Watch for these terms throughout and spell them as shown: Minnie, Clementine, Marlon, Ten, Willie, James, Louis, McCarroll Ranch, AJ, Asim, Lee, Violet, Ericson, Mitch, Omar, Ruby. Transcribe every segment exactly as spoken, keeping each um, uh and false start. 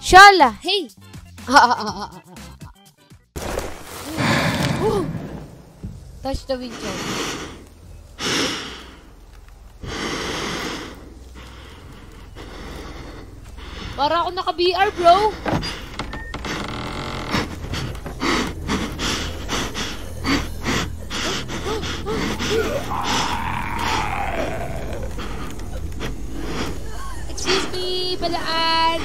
Shala, hey! Ooh. Touch the window. Para ako naka-B R, bro! Excuse me, balaan!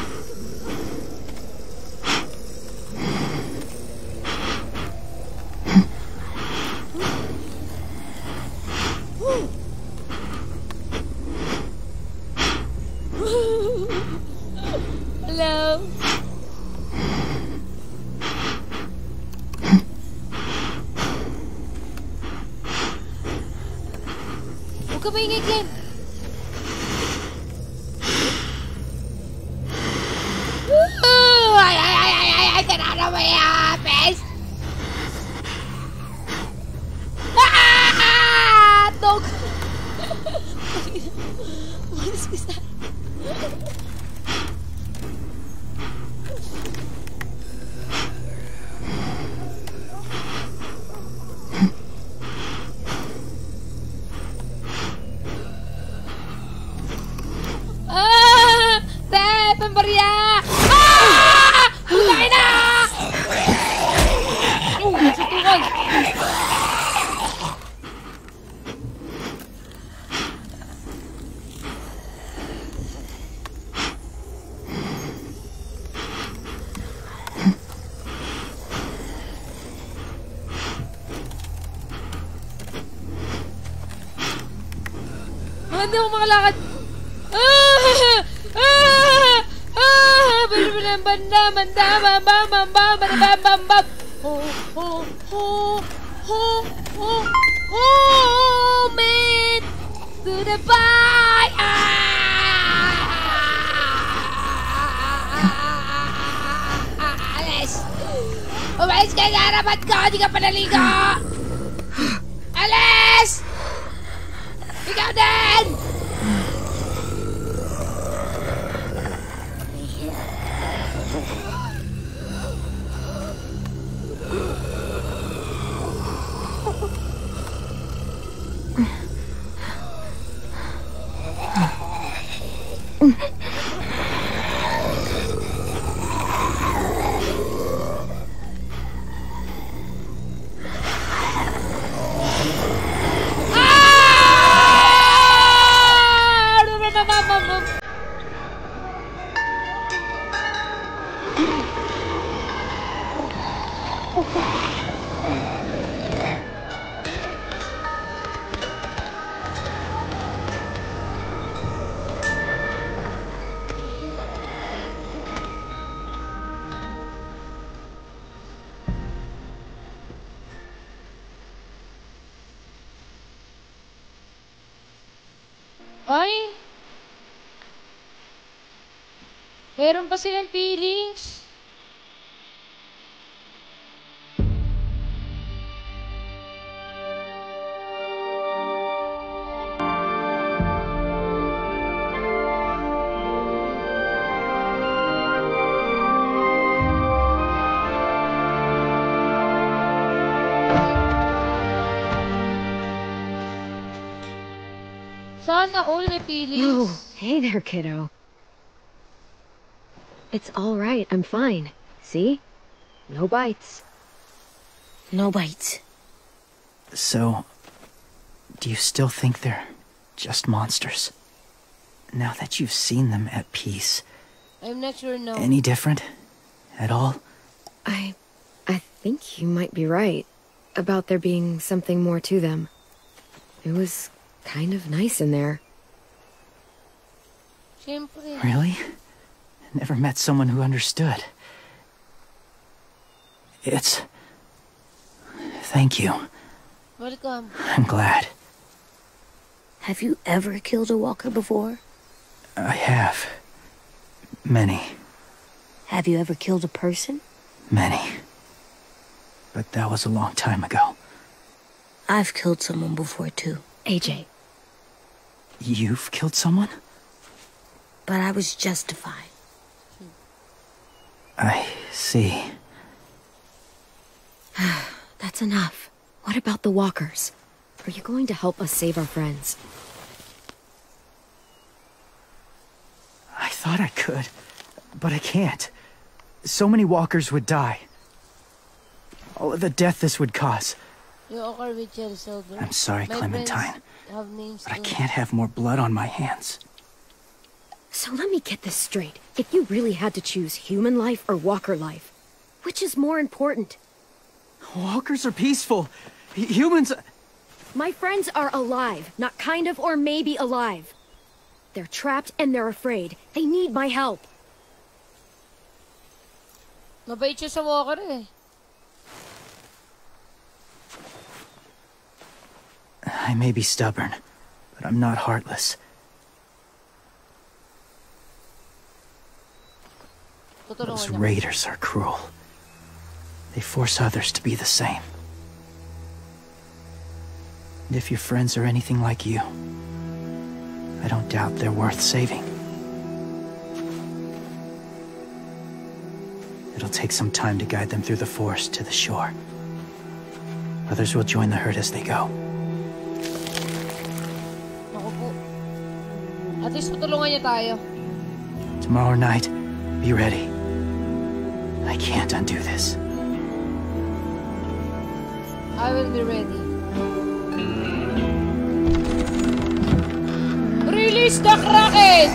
Hindi ako makalakad. Ah! Ah! Ah! Banda, banda, bamba, bamba, bamba, bamba. Oh, oh, oh, oh, oh, oh, man. To the fire! Alis! Umayos ka sa harapan ko! Hindi ka panaligo! Alis! Ikaw din! Meron pa silang feelings. Sana all may feelings. Oh, hey there, kiddo. It's all right. I'm fine. See? No bites. No bites. So, do you still think they're just monsters? Now that you've seen them at peace. I'm not sure, no. Any different? At all? I... I think you might be right. About there being something more to them. It was kind of nice in there. Really? Never met someone who understood. It's... Thank you. Welcome. I'm glad. Have you ever killed a walker before? I have. Many. Have you ever killed a person? Many. But that was a long time ago. I've killed someone before too. A J. You've killed someone? But I was justified. I see. That's enough. What about the walkers? Are you going to help us save our friends? I thought I could, but I can't. So many walkers would die. All of the death this would cause. I'm sorry, Clementine, but I can't have more blood on my hands. So let me get this straight. If you really had to choose human life or walker life, which is more important? Walkers are peaceful. H- humans... My friends are alive, not kind of or maybe alive. They're trapped and they're afraid. They need my help. Mabait siya sa walker eh. I may be stubborn, but I'm not heartless. Those raiders are cruel. They force others to be the same. And if your friends are anything like you, I don't doubt they're worth saving. It'll take some time to guide them through the forest to the shore. Others will join the herd as they go. At least tutulungan niya tayo. Tomorrow night, be ready. I can't undo this. I will be ready. Release the rocket!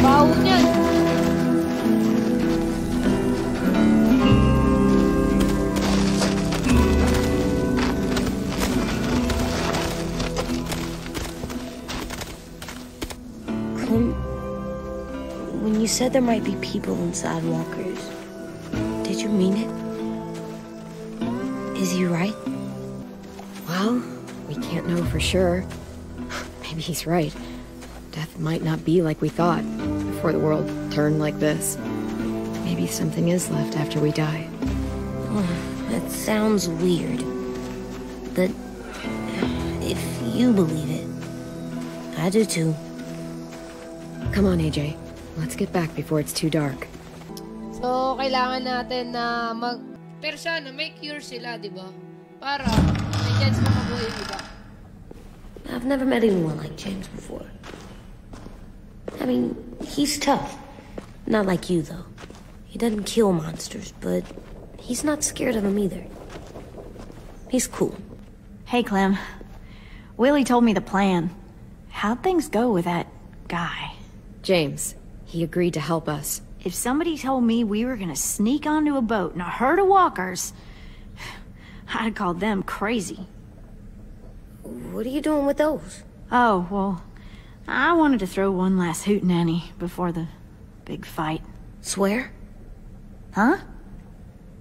Bau niyan. You said there might be people inside walkers. Did you mean it? Is he right? Well, we can't know for sure. Maybe he's right. Death might not be like we thought before the world turned like this. Maybe something is left after we die. Oh, that sounds weird. But if you believe it, I do too. Come on, A J. Let's get back before it's too dark. So, kailangan natin na mag... Pero sana may cure sila, di ba? Para may chance na mabuhay yung iba. I've never met anyone like James before. I mean, he's tough. Not like you, though. He doesn't kill monsters, but he's not scared of them either. He's cool. Hey, Clem. Willie told me the plan. How'd things go with that guy? James. He agreed to help us. If somebody told me we were gonna sneak onto a boat and a herd of walkers, I'd call them crazy. What are you doing with those? Oh, well, I wanted to throw one last hootenanny before the big fight. Swear? Huh?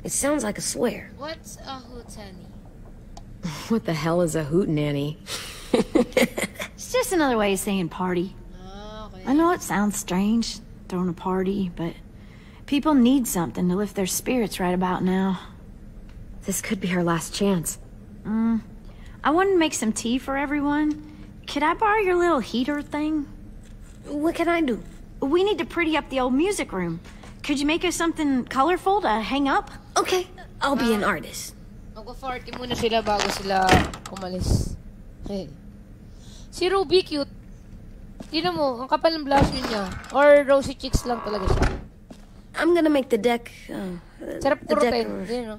It sounds like a swear. What's a hootenanny? What the hell is a hootenanny? It's just another way of saying party. I know it sounds strange, throwing a party, but people need something to lift their spirits right about now. This could be our last chance. Mm. I wanted to make some tea for everyone. Could I borrow your little heater thing? What can I do? We need to pretty up the old music room. Could you make us something colorful to hang up? Okay, I'll be an artist. Mag-party muna sila bago sila umalis. Hey. Si Ruby cute. Tignan mo, ang kapal ng blush niya. Or rosy cheeks lang talaga siya. I'm gonna make the deck... Uh, Sarap kurutin, you know?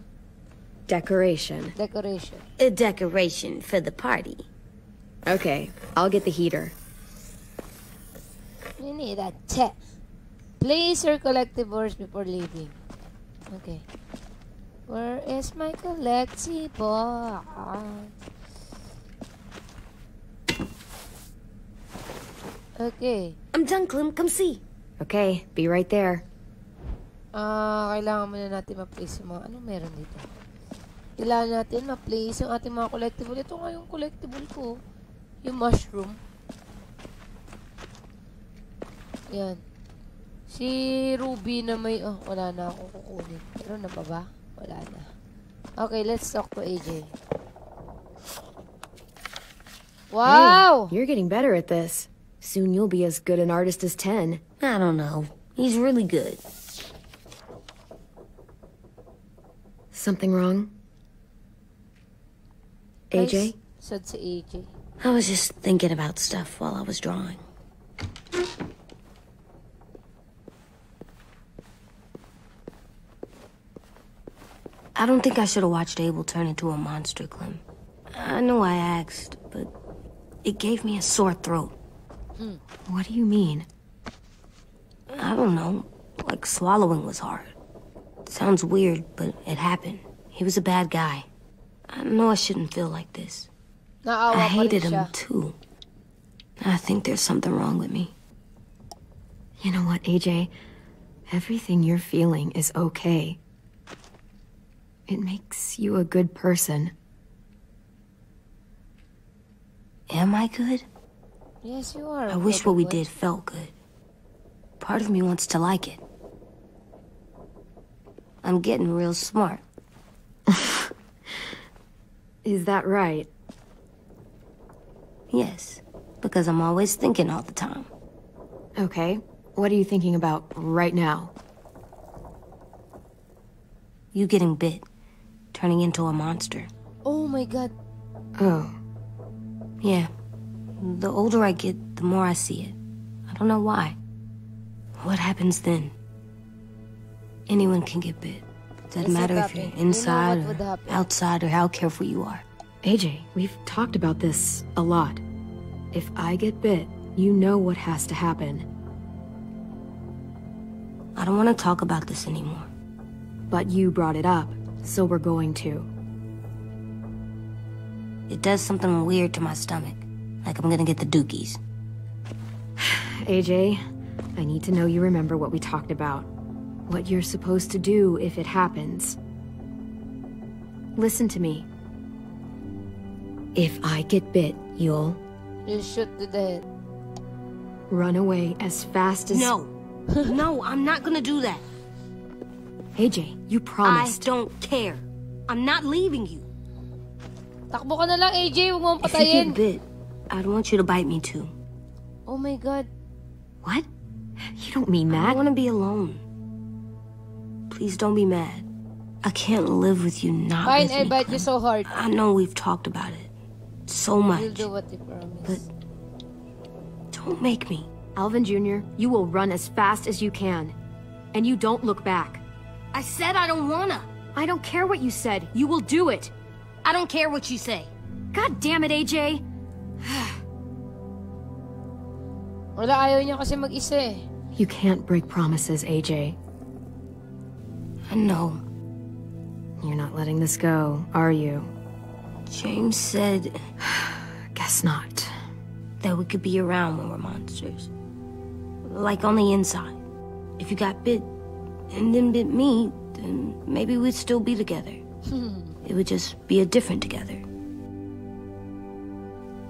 Decoration. Decoration. A decoration for the party. Okay, I'll get the heater. You need a check. Place your collectibles before leaving. Okay. Where is my collectible? Okay. I'm done, Clem. Come see. Okay, be right there. Ah, uh, kailangan muna natin ma-place yung mga... Ano meron dito? Kailangan natin ma-place yung ating mga collectible. Ito nga yung collectible ko. Yung mushroom. Yan. Si Ruby na may... Oh, wala na akong kukunin. Meron na pa ba? Wala na. Okay, let's talk to A J. Wow! Hey, you're getting better at this. Soon you'll be as good an artist as Ten. I don't know. He's really good. Something wrong? A J? I said to A J. I was just thinking about stuff while I was drawing. I don't think I should have watched Abel turn into a monster, Clem. I know I asked, but it gave me a sore throat. Hmm. What do you mean? I don't know. Like swallowing was hard. It sounds weird, but it happened. He was a bad guy. I know I shouldn't feel like this. I hated him too. I think there's something wrong with me. You know what, A J? Everything you're feeling is okay. It makes you a good person. Am I good? Yes, you are. I wish what we did felt good. Part of me wants to like it. I'm getting real smart. Is that right? Yes, because I'm always thinking all the time. Okay, what are you thinking about right now? You getting bit, turning into a monster. Oh my god. Oh. Yeah, the older I get, the more I see it. I don't know why. What happens then? Anyone can get bit. Doesn't matter if you're inside or outside or how careful you are. A J, we've talked about this a lot. If I get bit, you know what has to happen. I don't want to talk about this anymore. But you brought it up, so we're going to. It does something weird to my stomach, like I'm gonna get the dookies. A J, I need to know you remember what we talked about. What you're supposed to do if it happens. Listen to me. If I get bit, you'll... You shoot the dead. Run away as fast as... No. No, I'm not gonna do that. A J, you promised. I don't care. I'm not leaving you. Takbo ka na lang, A J. Huwag mo akong patayin. If you get bit, I'd want you to bite me too. Oh my god. What? You don't mean that. I want to be alone. Please don't be mad. I can't live with you not Fine, with me, I bite Clem. You so hard. I know we've talked about it. So much. You'll do what you promise. But don't make me. Alvin Junior, you will run as fast as you can. And you don't look back. I said I don't wanna. I don't care what you said. You will do it. I don't care what you say. God damn it, A J. Wala, ayaw niya kasi mag-isa eh. You can't break promises, A J. I know. You're not letting this go, are you? James said... Guess not. That we could be around when we're monsters. Like on the inside. If you got bit, and then bit me, then maybe we'd still be together. It would just be a different together.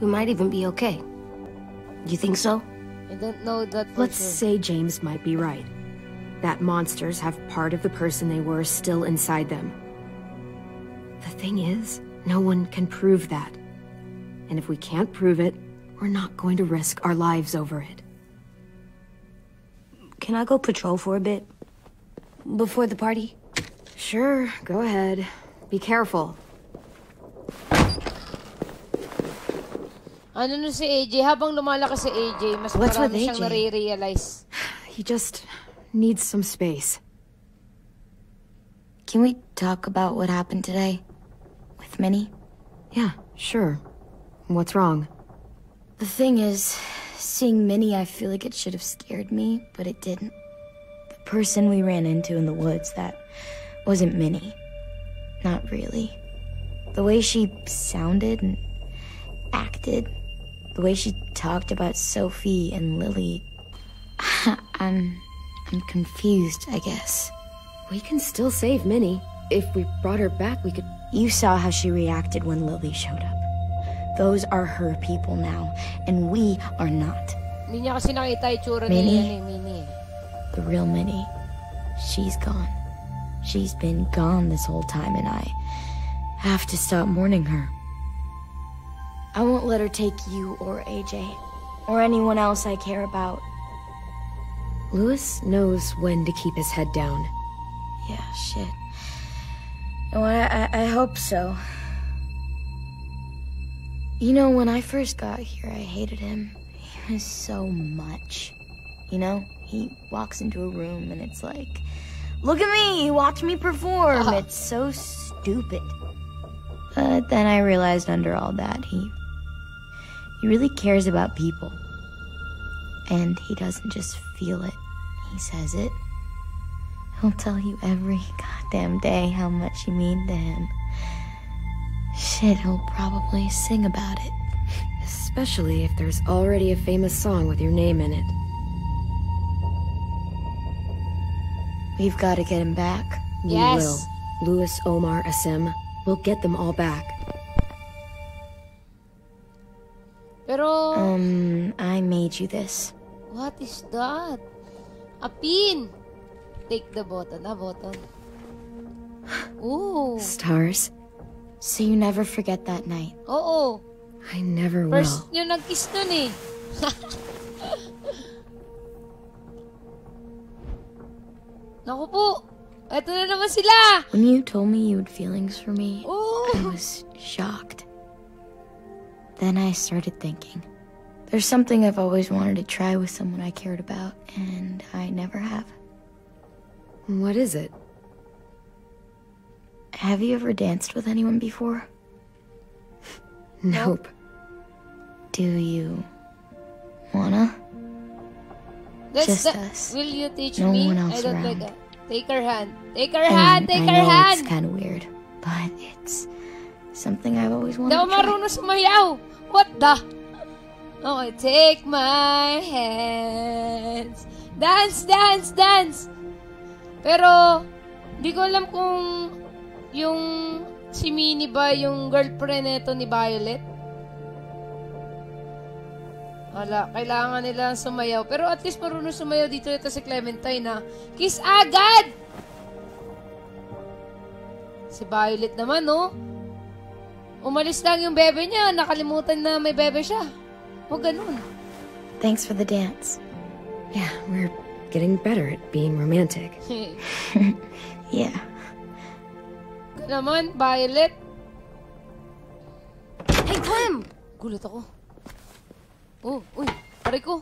We might even be okay. You think so? I don't know that for sure. Let's say James might be right. That monsters have part of the person they were still inside them. The thing is, no one can prove that. And if we can't prove it, we're not going to risk our lives over it. Can I go patrol for a bit? Before the party? Sure, go ahead. Be careful. Ano no si A J? Habang lumalakas si A J, mas marami siyang nare-realize. He just... needs some space. Can we talk about what happened today? With Minnie? Yeah, sure. What's wrong? The thing is, seeing Minnie, I feel like it should have scared me, but it didn't. The person we ran into in the woods, that wasn't Minnie. Not really. The way she sounded and acted, the way she talked about Sophie and Lily, I'm... I'm confused, I guess. We can still save Minnie. If we brought her back, we could... You saw how she reacted when Lily showed up. Those are her people now, and we are not. Minnie, the real Minnie, she's gone. She's been gone this whole time, and I have to stop mourning her. I won't won't let her take you or A J, or anyone else I care about. Louis knows when to keep his head down. Yeah, shit. Well, I, I, I hope so. You know, when I first got here, I hated him. He was so much. You know, he walks into a room and it's like, look at me, watch me perform. Uh. It's so stupid. But then I realized under all that, he, he really cares about people. And he doesn't just feel it, he says it. He'll tell you every goddamn day how much you mean to him. Shit, he'll probably sing about it. Especially if there's already a famous song with your name in it. We've got to get him back. Yes. We will. Louis, Omar, Asim. We'll get them all back. Pero... Um, I made you this. What is that? A pin! Take the button, a button. Ooh. Stars. So you never forget that night. Oo. I never will. First nyo nag-kiss dun eh. Naku po. Eto na naman sila! When you told me you had feelings for me, oh. I was shocked. Then I started thinking. There's something I've always wanted to try with someone I cared about, and I never have. What is it? Have you ever danced with anyone before? Nope. Do you... wanna? That's Just the, us. Will you teach no me? One else I don't around. Like Take her hand. Take her and hand. Take I her know hand. It's kind of weird, but it's something I've always wanted to try. What the? Oh, take my hands. Dance, dance, dance. Pero, di ko alam kung yung si Minnie ba yung girlfriend nito ni Violet. Wala, kailangan nila sumayaw. Pero at least marunong sumayaw dito ito si Clementine na kiss agad! Si Violet naman, no? Umalis lang yung bebe niya. Nakalimutan na may bebe siya. Huwag ganun. Thanks for the dance. Yeah, we're getting better at being romantic. Yeah. Good naman, Violet. Hey, Clem! Gulat ako. Oh, uy, aray ko.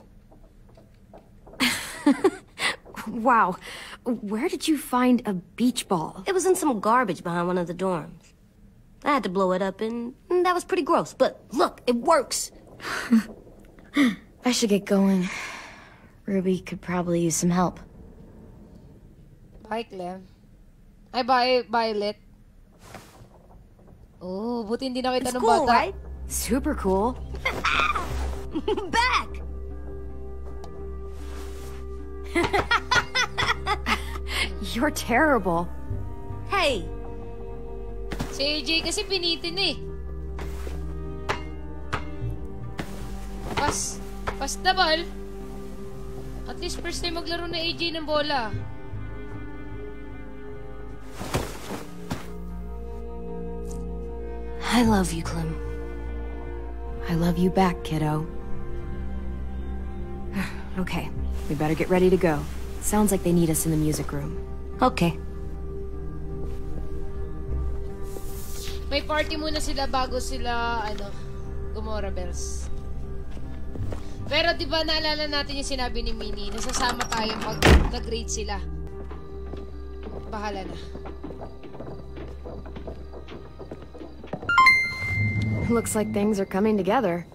Wow, where did you find a beach ball? It was in some garbage behind one of the dorms. I had to blow it up, and that was pretty gross. But look, it works. I should get going. Ruby could probably use some help. Bye, Clem. Ay, bye, Violet. Oh, buti hindi nakita ng bata. It's cool, right? Super cool. Back! You're terrible. Hey! Si A J kasi pinitin eh. Pas, pas na ball. At least first time maglaro na A J ng bola. I love you, Clem. I love you back, kiddo. Okay, we better get ready to go. Sounds like they need us in the music room. Okay. May party muna sila bago sila, ano, Gomora Bells. Pero di ba naalala natin yung sinabi ni Minnie, nasasama tayo pag nag-raid sila. Bahala na. Looks like things are coming together.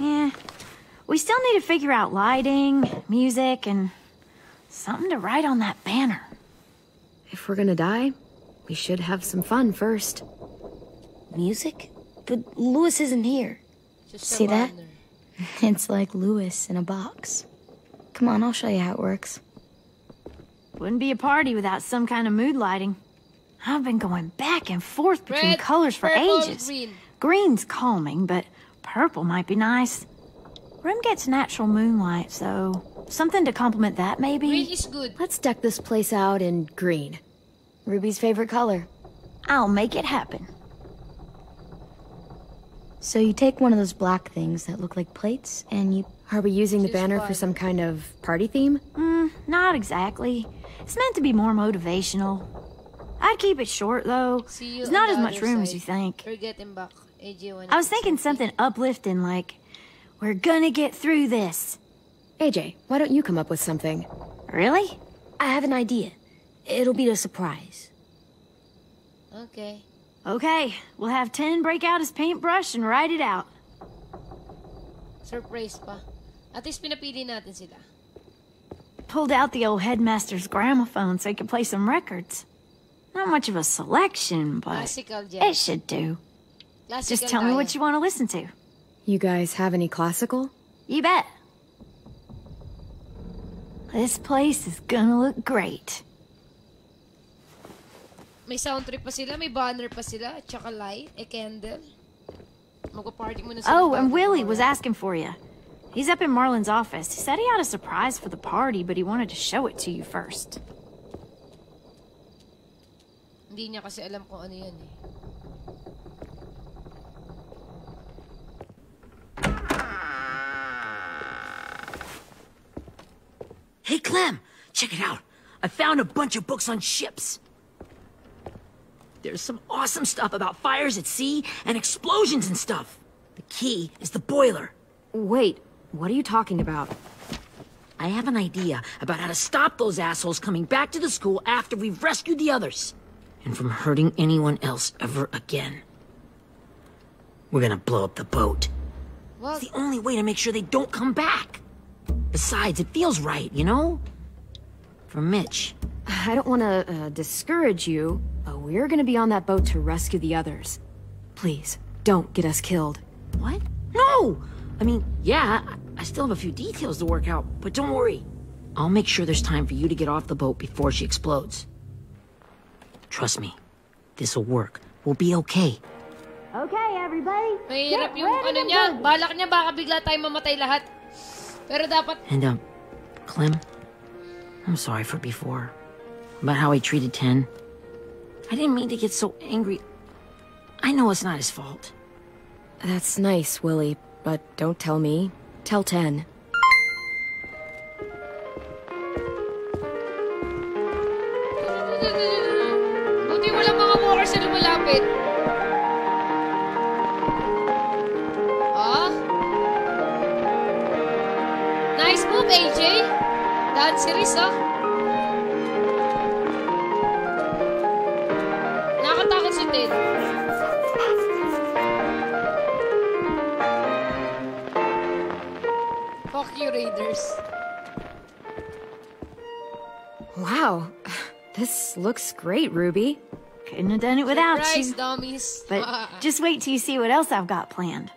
Yeah. We still need to figure out lighting, music, and something to write on that banner. If we're gonna die, we should have some fun first. Music? But Louis isn't here. Just see that? It's like Louis in a box. Come on, I'll show you how it works. Wouldn't be a party without some kind of mood lighting. I've been going back and forth between Red, colors for purple, ages. Green. Green's calming, but purple might be nice. Room gets natural moonlight, so something to complement that, maybe? Green is good. Let's deck this place out in green. Ruby's favorite color. I'll make it happen. So you take one of those black things that look like plates, and you... Are we using the banner for some kind of party theme? Mm, not exactly. It's meant to be more motivational. I'd keep it short, though. There's not as much room as you think. I was thinking something uplifting, like, we're gonna get through this. A J, why don't you come up with something? Really? I have an idea. It'll be a surprise. Okay. Okay, we'll have Ten break out his paintbrush and write it out. Surprise pa. At least pinapili natin sila. Pulled out the old headmaster's gramophone so he could play some records. Not much of a selection, but classical, yes. It should do. Classical, just tell me what you want to listen to. You guys have any classical? You bet. This place is gonna look great. May sound trip pa sila, may banner pa sila, tsaka light, a candle. Magpa-party muna sila. Oh, and Willie was asking for you. He's up in Marlon's office. He said he had a surprise for the party, but he wanted to show it to you first. Hindi niya kasi alam kung ano yun eh. Hey Clem, check it out. I found a bunch of books on ships. There's some awesome stuff about fires at sea and explosions and stuff. The key is the boiler. Wait, what are you talking about? I have an idea about how to stop those assholes coming back to the school after we've rescued the others. And from hurting anyone else ever again. We're gonna blow up the boat. What? It's the only way to make sure they don't come back. Besides, it feels right, you know? For Mitch. I don't want to uh, discourage you, but we're going to be on that boat to rescue the others. Please, don't get us killed. What? No! I mean, yeah, I still have a few details to work out, but don't worry. I'll make sure there's time for you to get off the boat before she explodes. Trust me, this'll work. We'll be okay. Okay, everybody. Mahirap yung ano niya. Balak niya baka bigla tayo mamatay lahat. Pero dapat... And, um, Clem, I'm sorry for before. About how I treated Ten. I didn't mean to get so angry. I know it's not his fault. That's nice, Willie, but don't tell me. Tell Ten. Buti walang mga walkers na lumalapit. Ah? Nice move, A J. That's serious, ah. Did. Fuck you, Raiders. Wow, this looks great, Ruby. Couldn't have done it without Surprise, you. Dummies. But just wait till you see what else I've got planned.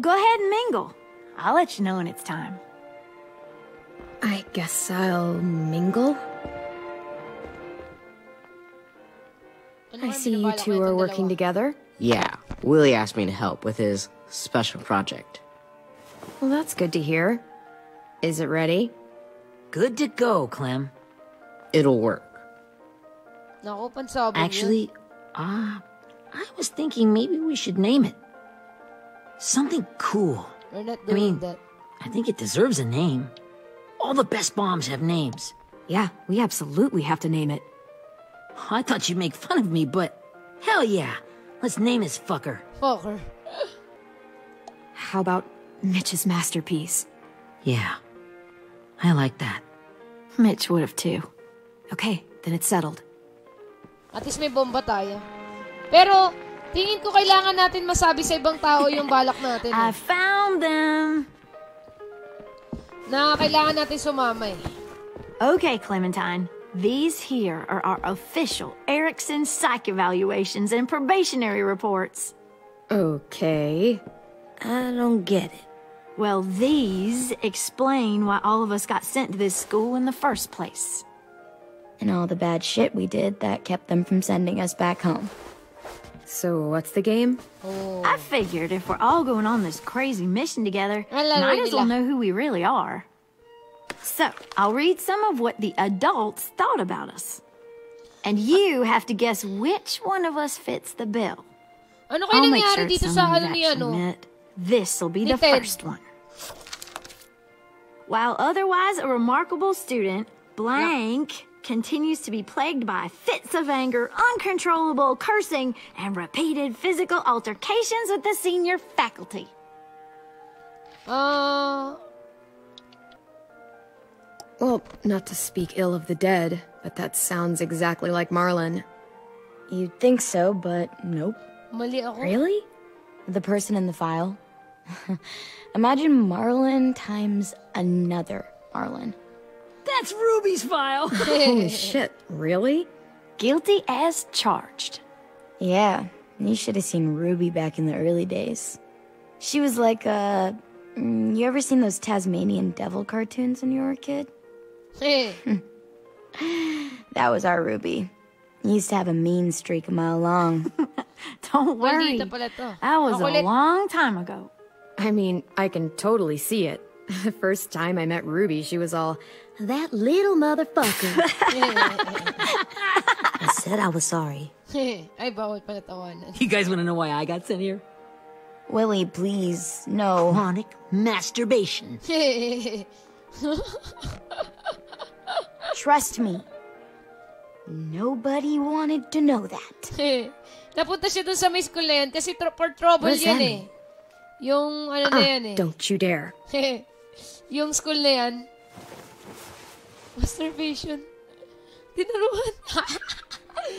Go ahead and mingle. I'll let you know when it's time. I guess I'll mingle. I see you two are working together? Yeah, Willie asked me to help with his special project. Well, that's good to hear. Is it ready? Good to go, Clem. It'll work. Actually, ah, uh, I was thinking maybe we should name it. Something cool. We're not doing I mean, that. I think it deserves a name. All the best bombs have names. Yeah, we absolutely have to name it. I thought you'd make fun of me, but hell yeah. Let's name this fucker. Fucker. How about Mitch's masterpiece? Yeah. I like that. Mitch would have too. Okay, then it's settled. At least may bomba tayo. Pero, tingin ko kailangan natin masabi sa ibang tao yung balak natin. Eh. I found them. Na kailangan natin sumama eh. Okay, Clementine. These here are our official Ericson psych evaluations and probationary reports. Okay. I don't get it. Well, these explain why all of us got sent to this school in the first place. And all the bad shit we did that kept them from sending us back home. So, what's the game? Oh. I figured if we're all going on this crazy mission together, might as well know who we really are. So, I'll read some of what the adults thought about us. And you have to guess which one of us fits the bill. Ano kayo nangyari dito sa ano ni ano? This will be the first one. While otherwise a remarkable student, blank continues to be plagued by fits of anger, uncontrollable cursing, and repeated physical altercations with the senior faculty. Uh... Well, not to speak ill of the dead, but that sounds exactly like Marlon. You'd think so, but nope. Really? The person in the file? Imagine Marlon times another Marlon. That's Ruby's file! Holy shit, really? Guilty as charged. Yeah, you should have seen Ruby back in the early days. She was like, uh... you ever seen those Tasmanian devil cartoons when you were a kid? That was our Ruby. He used to have a mean streak a mile long. Don't worry, that was a long time ago. I mean, I can totally see it. The first time I met Ruby, she was all, that little motherfucker. I said I was sorry. You guys want to know why I got sent here? Willie, please, no. Chronic masturbation. Trust me. Nobody wanted to know that. Napunta siya dun sa may school na yan kasi tro for trouble yan eh. Yung ano uh, na yan eh. Don't you dare. Yung school na yan. Masturbation. Tinaruhan.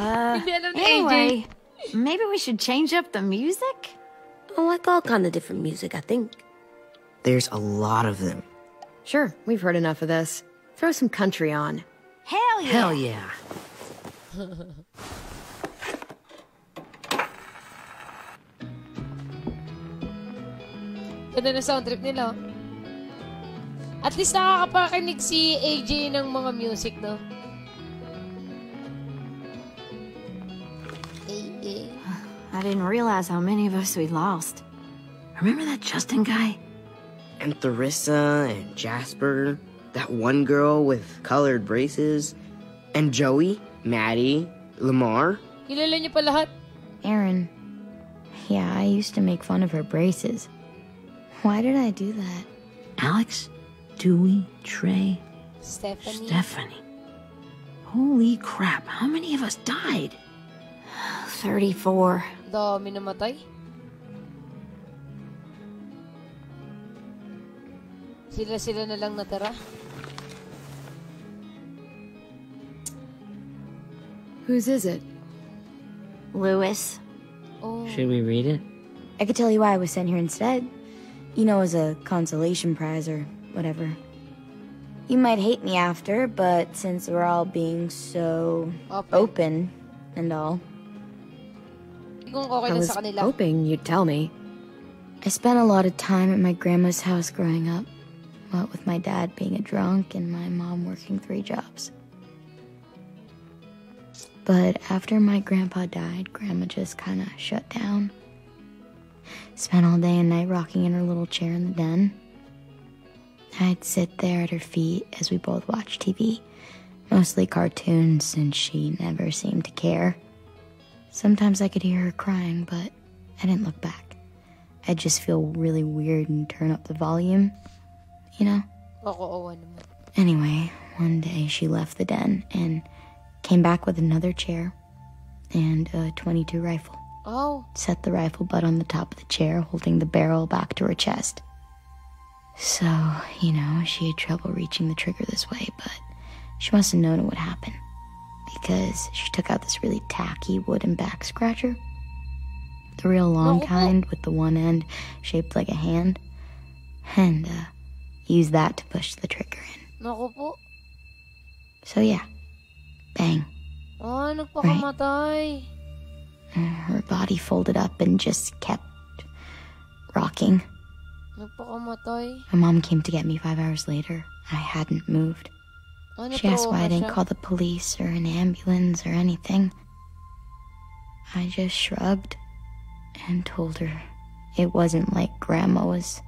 uh, Hindi alam ni anyway, A J. Maybe we should change up the music? I like all kind of different music, I think. There's a lot of them. Sure, we've heard enough of this. Throw some country on. Hell yeah. Hell yeah. Ganda na sound trip nila. At least nakakapakinig si A J ng mga music, no? A J. I didn't realize how many of us we lost. Remember that Justin guy? And Theresa and Jasper. That one girl with colored braces. And Joey, Maddie, Lamar. Kilala niyo pa lahat? Erin. Yeah, I used to make fun of her braces. Why did I do that? Alex, Dewey, Trey, Stephanie. Stephanie. Holy crap, how many of us died? thirty-four. Dami namatay. Sila-sila na lang natira. Whose is it? Louis. Oh. Should we read it? I could tell you why I was sent here instead. You know, as a consolation prize or whatever. You might hate me after, but since we're all being so open, open and all. I was hoping you'd tell me. I spent a lot of time at my grandma's house growing up. What with my dad being a drunk and my mom working three jobs. But after my grandpa died, grandma just kind of shut down. Spent all day and night rocking in her little chair in the den. I'd sit there at her feet as we both watched T V, mostly cartoons, since she never seemed to care. Sometimes I could hear her crying, but I didn't look back. I'd just feel really weird and turn up the volume, you know? Anyway, one day she left the den and came back with another chair and a twenty-two rifle. Oh. Set the rifle butt on the top of the chair, holding the barrel back to her chest. So, you know, she had trouble reaching the trigger this way, but she must have known it would happen, because she took out this really tacky wooden back scratcher. The real long kind with the one end shaped like a hand. And uh, used that to push the trigger in. So yeah. Bang. Oh, nagpakamatay. Her body folded up and just kept rocking. My mom came to get me five hours later. I hadn't moved. She asked why I didn't call the police or an ambulance or anything. I just shrugged and told her it wasn't like Grandma was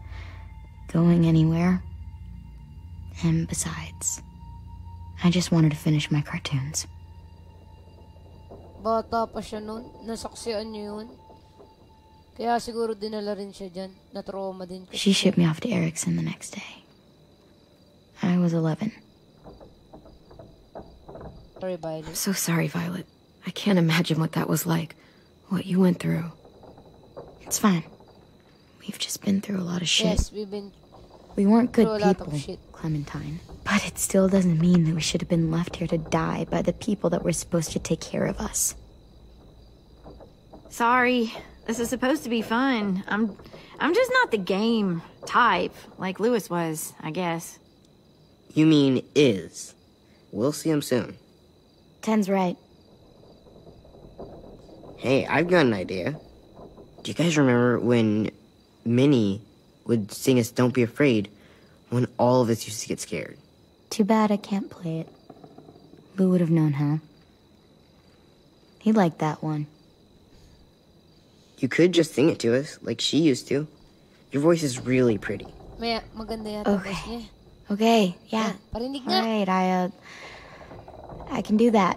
going anywhere. And besides, I just wanted to finish my cartoons. Bata pa siya nun. Nasaksihan niyo yun. Kaya siguro dinala rin siya dyan. Na-trauma din. She shipped me off to Ericson the next day. I was eleven. Sorry, Violet. I'm so sorry, Violet. I can't imagine what that was like. What you went through. It's fine. We've just been through a lot of shit. Yes, we've been We weren't good people, Clementine. But it still doesn't mean that we should have been left here to die by the people that were supposed to take care of us. Sorry. This is supposed to be fun. I'm I'm just not the game type, like Louis was, I guess. You mean is. We'll see him soon. Ten's right. Hey, I've got an idea. Do you guys remember when Minnie would sing us Don't Be Afraid when all of us used to get scared? Too bad I can't play it. Lou would have known how. He liked that one. You could just sing it to us, like she used to. Your voice is really pretty. Okay. Okay, yeah. Alright, I, uh... I can do that.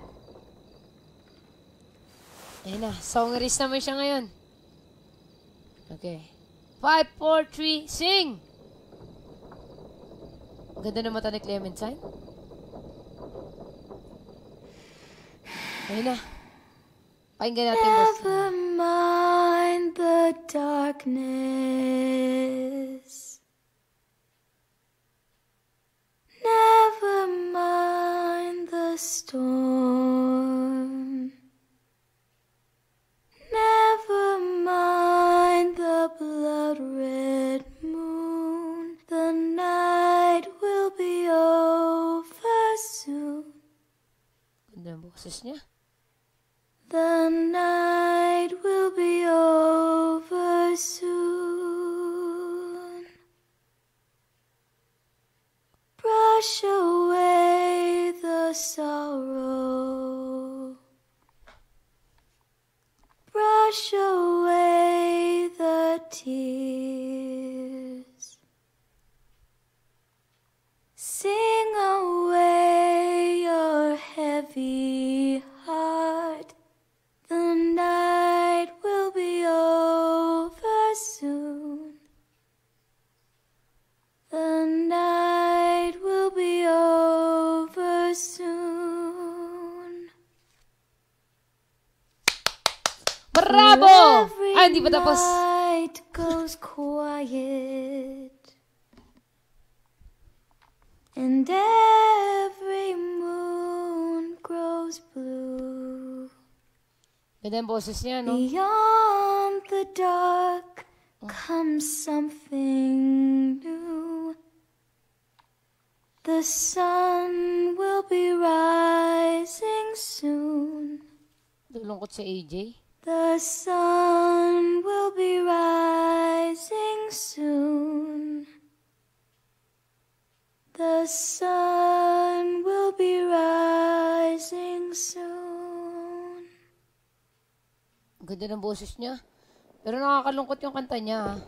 Ayun na, songeris naman siya ngayon. Okay. five, four, three, sing! Ganda na mata ni Clementine. Ayun na. Pakinggan natin. Never mind the darkness. Never mind the storm. Never mind the blood red moon. The night will be over soon. Ganda ang boses niya. The night will be over soon. Brush away the sorrow. Brush away the tears. Sing away your heavy heart. The night will be over soon. The night will be over soon. Bravo! Ay, hindi pa tapos. Night goes quiet. And every moon grows blue. Beyond the dark comes something new. The sun will be rising soon. The sun will be rising soon. The sun will be rising soon. Ganda ng boses niya. Pero nakakalungkot yung kanta niya.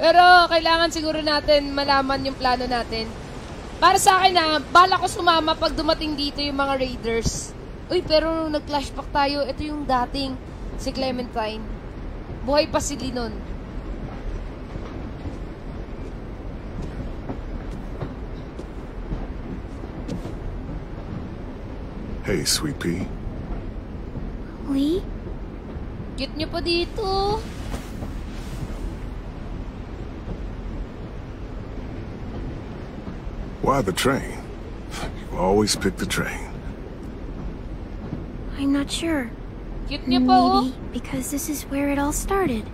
Pero kailangan siguro natin malaman yung plano natin. Para sa akin na, bala ko sumama pag dumating dito yung mga raiders. Uy, pero nag-flashback tayo. Ito yung dating si Clementine. Buhay pa si Lee nun. Hey, sweet pea. Lee? Cute niyo pa dito. Why the train? You always pick the train. I'm not sure. Cute niyo pa, oh? Maybe because this is where it all started.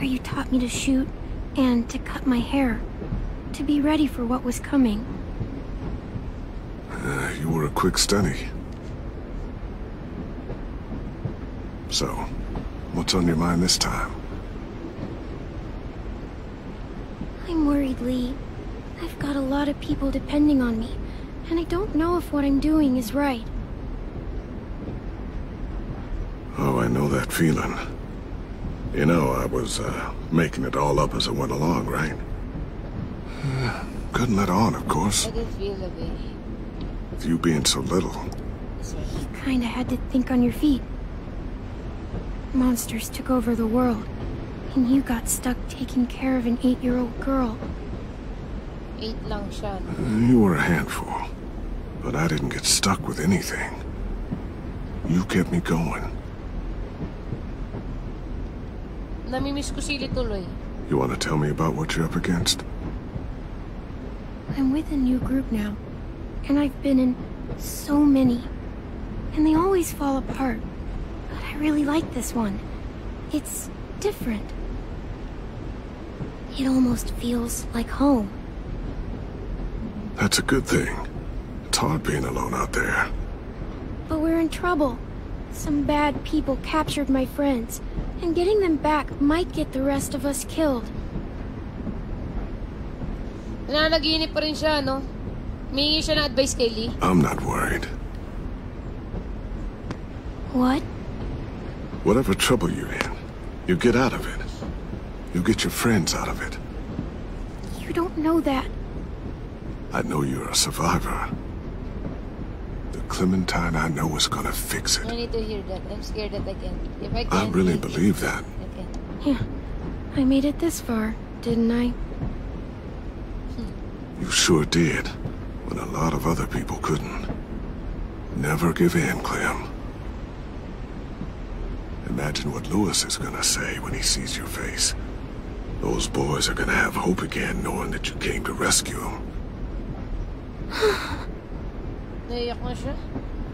Where you taught me to shoot and to cut my hair. To be ready for what was coming. Uh, you were a quick study. So, what's on your mind this time? I'm worried, Lee. I've got a lot of people depending on me, and I don't know if what I'm doing is right. Oh, I know that feeling. You know, I was uh, making it all up as I went along, right? Uh, couldn't let on, of course. I did feel a bit. with you being so little. So you kinda had to think on your feet. Monsters took over the world, and you got stuck taking care of an eight-year-old girl. Eight lang siya. You were a handful, but I didn't get stuck with anything. You kept me going. Namimiss ko sila tuloy. You want to tell me about what you're up against? I'm with a new group now, and I've been in so many, and they always fall apart. But I really like this one. It's different. It almost feels like home. That's a good thing. It's hard being alone out there. But we're in trouble. Some bad people captured my friends, and getting them back might get the rest of us killed. Nananaginip pa rin siya, no? Mingi siya na advice kay Lee. I'm not worried. What? Whatever trouble you're in, you get out of it. You get your friends out of it. You don't know that. I know you're a survivor. The Clementine I know is gonna fix it. I need to hear that. I'm scared that I can't. If I can't, I really believe that. Okay. Yeah. I made it this far, didn't I? You sure did, when a lot of other people couldn't. Never give in, Clem. Imagine what Louis is gonna say when he sees your face. Those boys are gonna have hope again, knowing that you came to rescue them.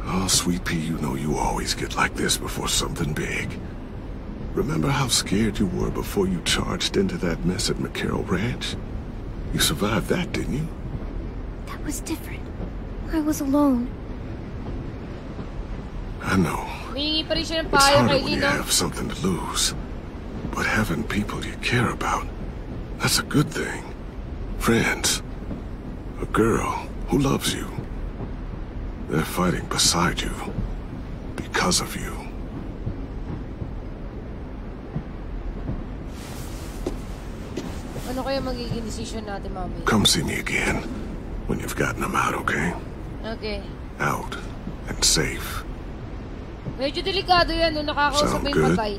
Oh, sweet pea, you know you always get like this before something big. Remember how scared you were before you charged into that mess at McCarroll Ranch? You survived that, didn't you? That was different. I was alone. I know. It's harder when you have something to lose. But having people you care about, that's a good thing. Friends. A girl who loves you. They're fighting beside you. Because of you. Come see me again, when you've gotten them out, okay? Okay. Out, and safe. Medyo delikado yan, nung nakakausap yung babay.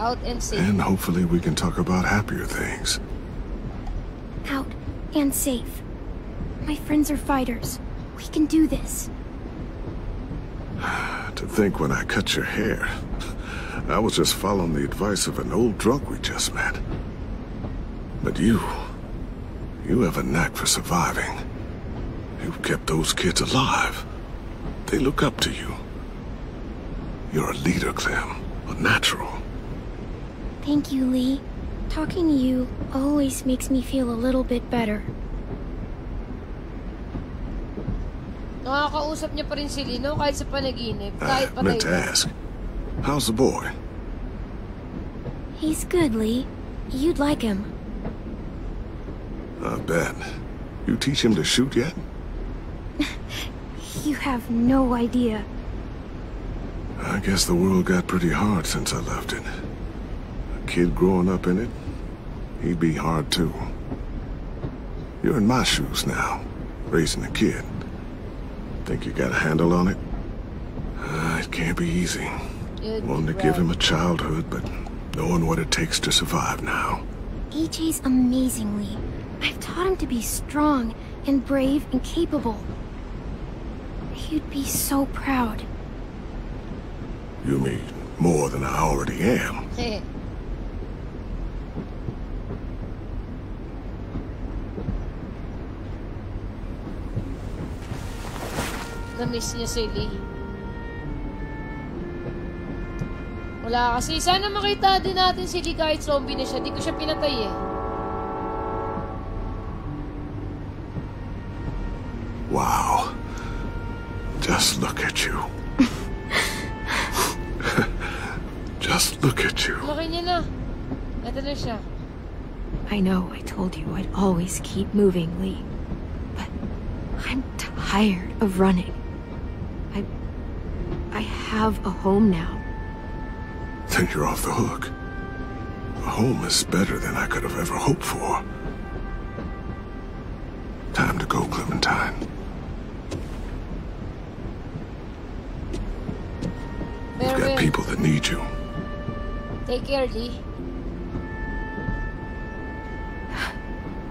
Out and safe. And hopefully we can talk about happier things. Out and safe. My friends are fighters. We can do this. To think when I cut your hair, I was just following the advice of an old drunk we just met. But you, you have a knack for surviving. You kept those kids alive. They look up to you. You're a leader, Clem. A natural. Thank you, Lee. Talking to you always makes me feel a little bit better. Nakakausap niya pa rin si Lee, no? Kahit sa panaginip, kahit patay. I meant to ask, how's the boy? He's good, Lee. You'd like him. I bet. You teach him to shoot yet? You have no idea. I guess the world got pretty hard since I left it. A kid growing up in it, he'd be hard too. You're in my shoes now, raising a kid. Think you got a handle on it? Uh, it can't be easy. Wanting to give him a childhood, but knowing what it takes to survive now. A J's amazingly. I've taught him to be strong, and brave, and capable. He'd be so proud. You mean more than I already am? Namiss niya si Lee. Wala kasi. Sana makita din natin si Lee kahit zombie na siya. Di ko siya pinatay eh. Wow. Just look at you. Just look at you. I know I told you I'd always keep moving, Lee. But I'm tired of running. I... I have a home now. Then you're off the hook. A home is better than I could have ever hoped for. Time to go, Clementine. We've got will. people that need you. Take care, Lee.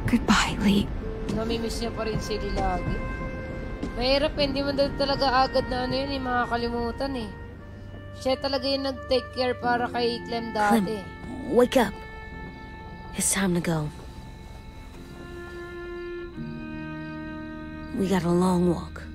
Goodbye, Lee. Namimiss niya pa rin si Lee lagi. Mahirap, hindi mo talaga agad na ano yun, eh, makakalimutan eh. Siya talaga yung nag-take care para kay Clem dati. Clem, wake up. It's time to go. We got a long walk.